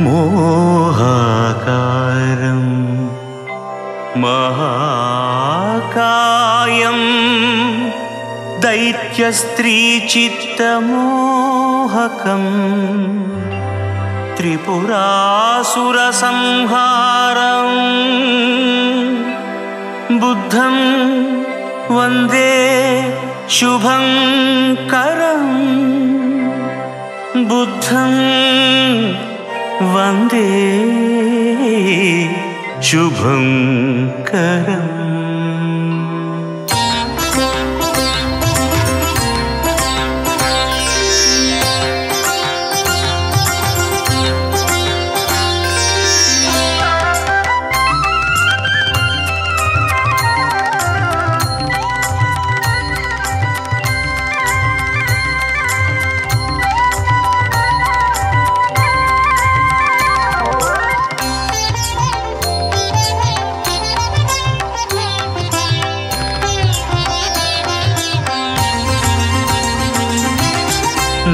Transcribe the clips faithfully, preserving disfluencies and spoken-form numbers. मोहाकारं महाकायं दैत्यस्त्रीचित्तमोहकं त्रिपुरासुरसंहारं बुद्धं वन्दे शुभंकरं बुद्धं वन्दे शुभंकरम्।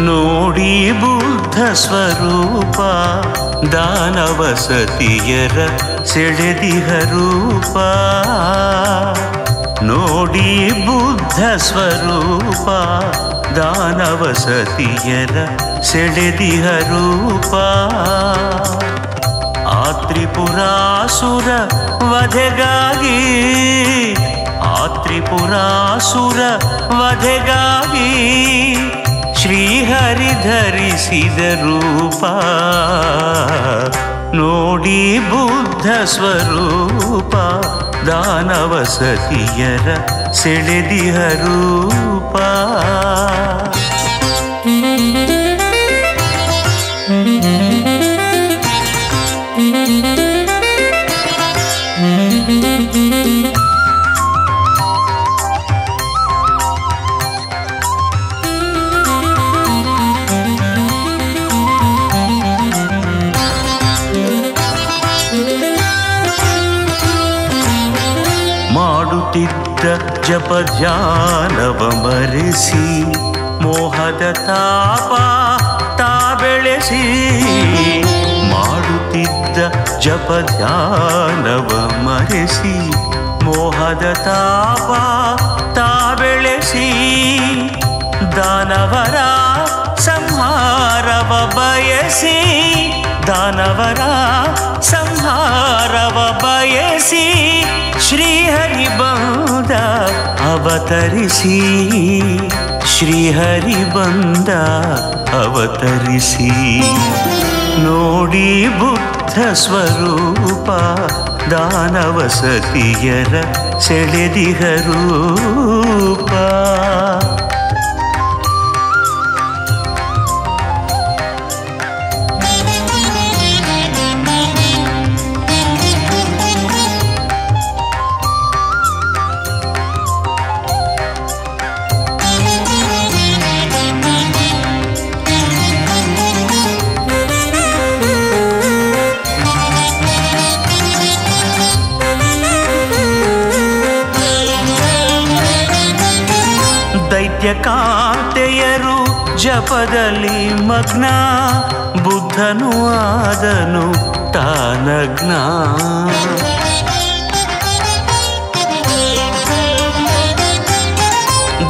ನೋಡಿ ಬುದ್ಧ ಸ್ವರೂಪ ದಾನವ ಸತಿಯರ ಸೆಳೆದಿಹ ರೂಪ, ನೋಡಿ ಬುದ್ಧ ಸ್ವರೂಪ ದಾನವ ಸತಿಯರ ಸೆಳೆದಿಹ ರೂಪ, ಆ ತ್ರಿಪುರಾಸುರ ವಧೆಗಾಗಿ ಆ ತ್ರಿಪುರಾಸುರ ವಧೆಗಾಗಿ ಶ್ರೀಹರಿ ಧರಿಸಿದ ರೂಪ, ನೋಡಿ ಬುದ್ಧ ಸ್ವರೂಪ ದಾನವ ಸತಿಯರ ಸೆಳೆದಿಹ ರೂಪ. ಜಪ ಧ್ಯಾನವ ಮರೆಸಿ ಮೋಹದ ತಾಪ ತಾ ಬೆಳೆಸಿ, ಮಾಡುತ್ತಿದ್ದ ಜಪ ಧ್ಯಾನವ ಮರೆಸಿ ಮೋಹದ ತಾಪ ತಾ ಬೆಳೆಸಿ, ದಾನವರ ಸಂಹಾರವ ಬಯಸಿ ದಾನವರ ಸಂಹಾರವ ಬಯಸಿ ಶ್ರೀಹರಿ ಬಂದ ಅವತರಿಸಿ ಶ್ರೀಹರಿ ಬಂದ ಅವತರಿಸಿ, ನೋಡಿ ಬುದ್ಧ ಸ್ವರೂಪ ದಾನವ ಸತಿಯರ ಸೆಳೆದಿಹ ರೂಪ. ಕಾಂತೆಯರು ಜಪದಲ್ಲಿ ಮಗ್ನ, ಬುದ್ಧನು ಆದನು ತಾನಗ್ನ,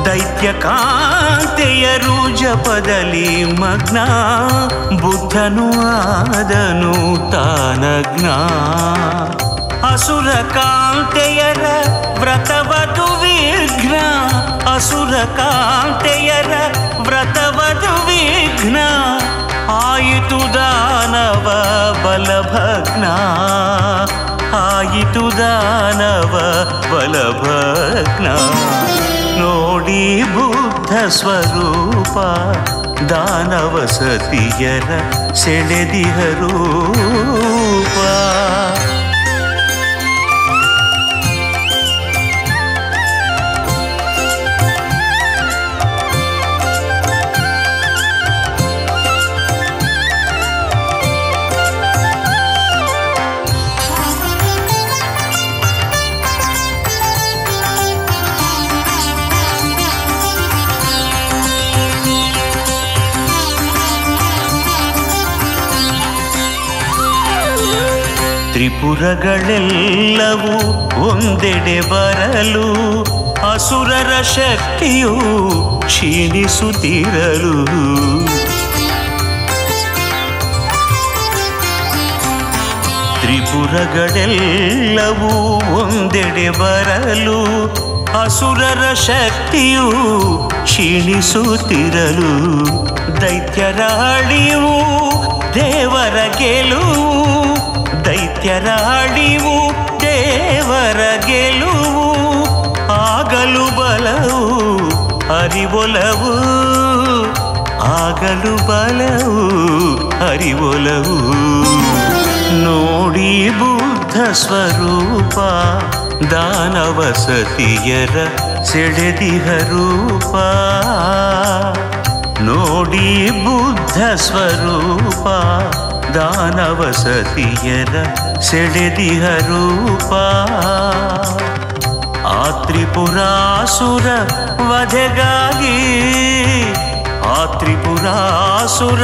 ದೈತ್ಯ ಕಾಂತೆಯರು ಜಪದಲ್ಲಿ ಮಗ್ನ, ಬುದ್ಧನು ಆದನು ತಾನಗ್ನ, ಅಸುರ ಕಾಂತೆಯರ ವ್ರತವದು ವಿಘ್ನ, ಅಸುರ ಕಾಂತೆಯರ ವ್ರತವದು ವಿಘ್ನ, ಆಯಿತು ದಾನವ ಬಲಭಗ್ನ, ಆಯಿತು ದಾನವ ಬಲಭಗ್ನ, ನೋಡಿ ಬುದ್ಧ ಸ್ವರೂಪ ದಾನವ ಸತಿಯರ ಸೆಳೆದಿಹ ರೂಪ. ತ್ರಿಪುರಗಳೆಲ್ಲವೂ ಒಂದೆಡೆ ಬರಲು ಅಸುರರ ಶಕ್ತಿಯು ಕ್ಷೀಣಿಸುತ್ತಿರಲು ತ್ರಿಪುರಗಳೆಲ್ಲವೂ ಒಂದೆಡೆ ಬರಲು ಅಸುರರ ಶಕ್ತಿಯು ಕ್ಷೀಣಿಸುತ್ತಿರಲು ದೈತ್ಯರ ಅಳಿವು ದೇವರ ಗೆಲುವು ದೈತ್ಯರ ಅಳಿವು ದೇವರ ಗೆಲುವು ಆಗಲು ಬಲವು ಅರಿವೊಲವು ಆಗಲು ಬಲವು ಅರಿವೊಲವು ನೋಡಿ ಬುದ್ಧ ಸ್ವರೂಪ ದಾನವ ಸತಿಯರ ಸೆಳೆದಿಹ ರೂಪ ನೋಡಿ ಬುದ್ಧ ಸ್ವರೂಪ ದಾನವ ಸತಿಯರ ಸೆಳೆದಿಹ ರೂಪ ಆ ತ್ರಿಪುರಾಸುರ ವಧೆಗಾಗಿ ಆ ತ್ರಿಪುರಾಸುರ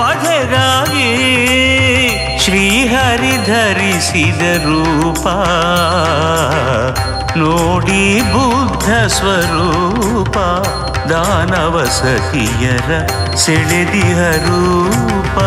ವಧೆಗಾಗಿ ಶ್ರೀಹರಿ ಧರಿಸಿದ ರೂಪ ನೋಡಿ ಬುದ್ಧ ಸ್ವರೂಪ ದಾನವ ಸತಿಯರ ಸೆಳೆದಿಹ ರೂಪ